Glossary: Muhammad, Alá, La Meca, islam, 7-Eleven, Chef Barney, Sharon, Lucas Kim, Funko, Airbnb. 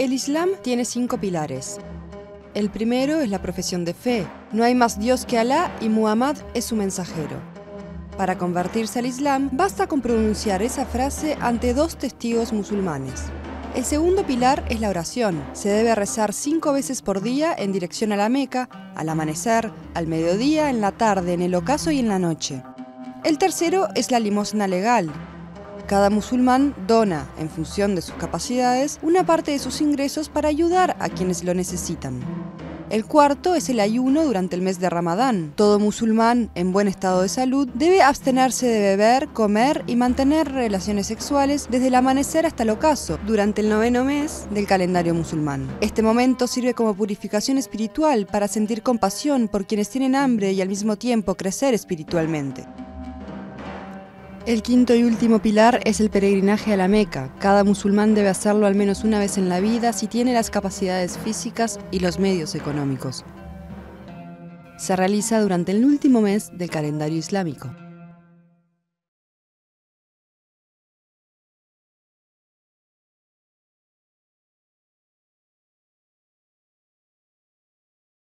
El Islam tiene 5 pilares. El primero es la profesión de fe. No hay más Dios que Alá y Muhammad es su mensajero. Para convertirse al Islam, basta con pronunciar esa frase ante 2 testigos musulmanes. El segundo pilar es la oración. Se debe rezar 5 veces por día en dirección a la Meca, al amanecer, al mediodía, en la tarde, en el ocaso y en la noche. El tercero es la limosna legal. Cada musulmán dona, en función de sus capacidades, una parte de sus ingresos para ayudar a quienes lo necesitan. El cuarto es el ayuno durante el mes de Ramadán. Todo musulmán en buen estado de salud debe abstenerse de beber, comer y mantener relaciones sexuales desde el amanecer hasta el ocaso, durante el 9º mes del calendario musulmán. Este momento sirve como purificación espiritual para sentir compasión por quienes tienen hambre y al mismo tiempo crecer espiritualmente. El quinto y último pilar es el peregrinaje a la Meca. Cada musulmán debe hacerlo al menos una vez en la vida si tiene las capacidades físicas y los medios económicos. Se realiza durante el último mes del calendario islámico.